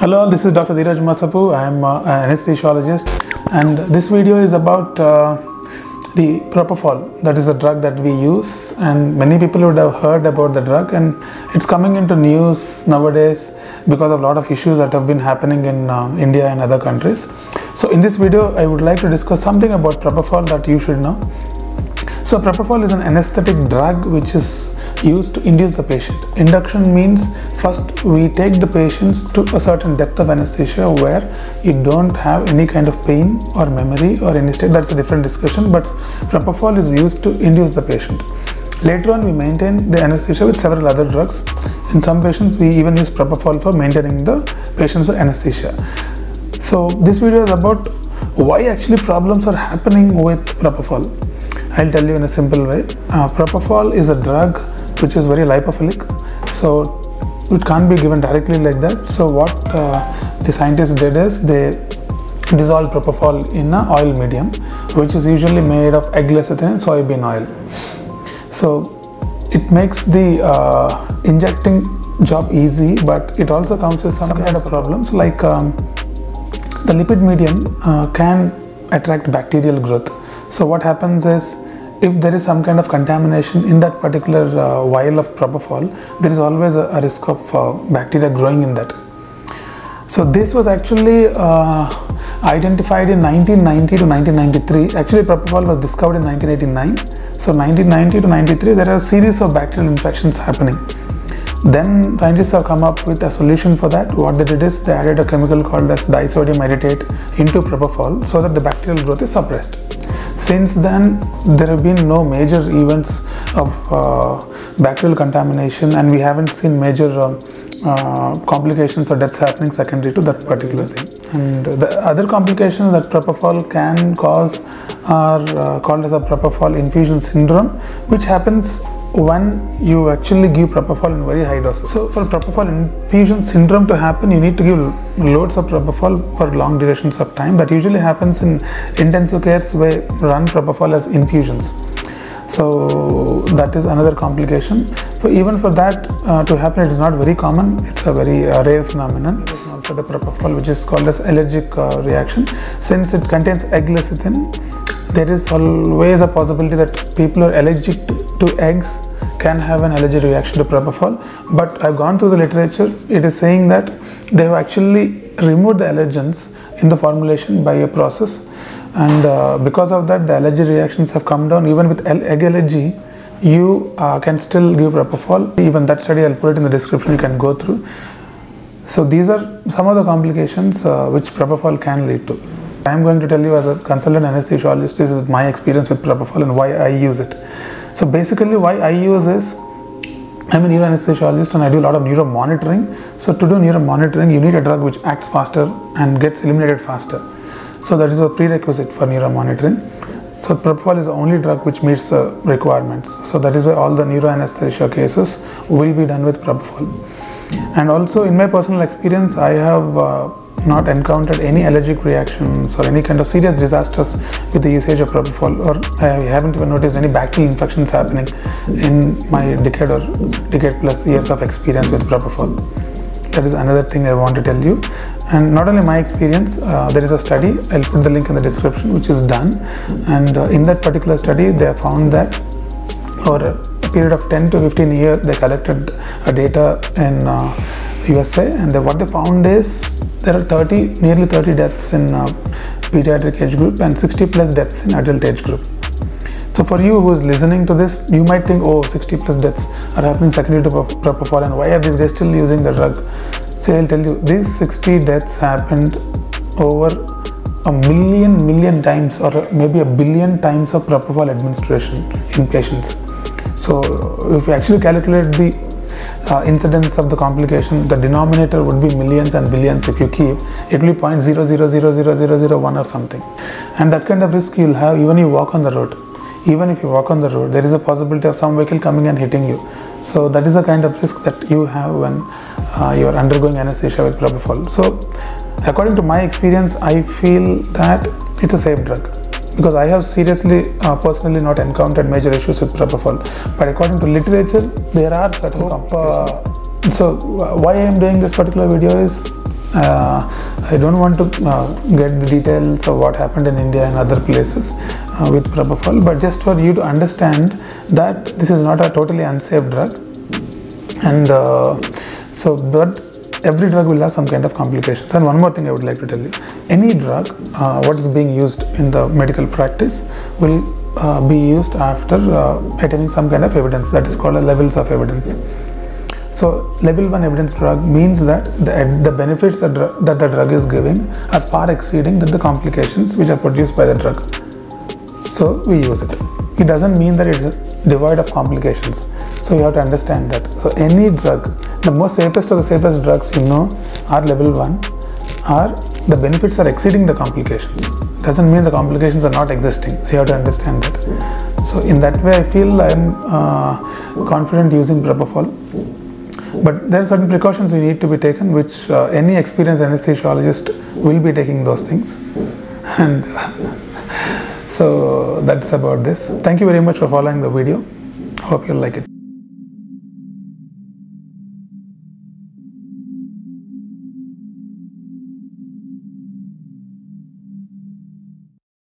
Hello all, this is Dr. Dheeraj Masapu. I am an anesthesiologist, and this video is about the Propofol. That is a drug that we use, and many people would have heard about the drug, and it's coming into news nowadays because of a lot of issues that have been happening in India and other countries. So in this video, I would like to discuss something about Propofol that you should know. So Propofol is an anesthetic drug which is used to induce the patient. Induction means first we take the patients to a certain depth of anesthesia where you don't have any kind of pain or memory or any state. That's a different discussion, but Propofol is used to induce the patient. Later on we maintain the anesthesia with several other drugs. In some patients we even use Propofol for maintaining the patients with anesthesia. So this video is about why actually problems are happening with Propofol. I'll tell you in a simple way. Propofol is a drug which is very lipophilic, so it can't be given directly like that. So what the scientists did is they dissolved Propofol in an oil medium, which is usually made of egg lecithin and soybean oil. So it makes the injecting job easy, but it also comes with some kind of problems, like the lipid medium can attract bacterial growth. So what happens is, if there is some kind of contamination in that particular vial of Propofol, there is always a risk of bacteria growing in that. So this was actually identified in 1990 to 1993. Actually, Propofol was discovered in 1989. So 1990 to 93, there are a series of bacterial infections happening. Then scientists have come up with a solution for that. What they did is they added a chemical called as disodium editate into Propofol so that the bacterial growth is suppressed. Since then, there have been no major events of bacterial contamination, and we haven't seen major complications or deaths happening secondary to that particular thing. And the other complications that Propofol can cause are called as a Propofol infusion syndrome, which happens when you actually give Propofol in very high doses. So for Propofol infusion syndrome to happen, you need to give loads of Propofol for long durations of time. That usually happens in intensive cares where run Propofol as infusions. So that is another complication. So even for that to happen, it is not very common. It's a very rare phenomenon. For the Propofol, which is called as allergic reaction, since it contains egg lecithin, there is always a possibility that people who are allergic to eggs can have an allergic reaction to Propofol. But I've gone through the literature, it is saying that they have actually removed the allergens in the formulation by a process, and because of that the allergic reactions have come down. Even with egg allergy, you can still give Propofol. Even that study, I'll put it in the description, you can go through. So these are some of the complications which Propofol can lead to. I'm going to tell you as a consultant anesthesiologist is with my experience with Propofol and why I use it. So basically why I use is, I'm a neuroanesthesiologist and I do a lot of neuro-monitoring. So to do neuro-monitoring, you need a drug which acts faster and gets eliminated faster. So that is a prerequisite for neuro-monitoring. So Propofol is the only drug which meets the requirements. So that is why all the neuroanesthesia cases will be done with Propofol. And also in my personal experience, I have not encountered any allergic reactions or any kind of serious disasters with the usage of Propofol, or I haven't even noticed any bacterial infections happening in my decade or decade plus years of experience with Propofol. That is another thing I want to tell you. And not only my experience, there is a study, I'll put the link in the description, which is done, and in that particular study they have found that over a period of 10 to 15 years they collected data in USA, and what they found is there are nearly 30 deaths in pediatric age group and 60 plus deaths in adult age group. So for you who is listening to this, you might think, oh, 60 plus deaths are happening secondary to Propofol, and why are these guys still using the drug? So I'll tell you, these 60 deaths happened over a million times, or maybe a billion times of Propofol administration in patients. So if you actually calculate the incidence of the complication, the denominator would be millions and billions. If you keep it, will be 0.00000001 or something, and that kind of risk you'll have even if you walk on the road. Even if you walk on the road, there is a possibility of some vehicle coming and hitting you. So that is the kind of risk that you have when you are undergoing anesthesia with Propofol. So according to my experience, I feel that it's a safe drug, because I have seriously, personally not encountered major issues with Propofol. But according to literature, there are certain complications. So why I am doing this particular video is, I don't want to get the details of what happened in India and other places with propofol, but just for you to understand that this is not a totally unsafe drug, and so that every drug will have some kind of complications. And one more thing I would like to tell you, any drug what is being used in the medical practice will be used after attaining some kind of evidence, that is called levels of evidence. So level 1 evidence drug means that the benefits that the drug is giving are far exceeding the complications which are produced by the drug, so we use it. It doesn't mean that it's devoid of complications, so you have to understand that. So any drug, the most safest of the safest drugs, you know, are level 1, are the benefits are exceeding the complications. Doesn't mean the complications are not existing, so you have to understand that. So in that way I feel I am confident using propofol, but there are certain precautions we need to be taken, which any experienced anesthesiologist will be taking those things, and so that's about this. Thank you very much for following the video. Hope you like it.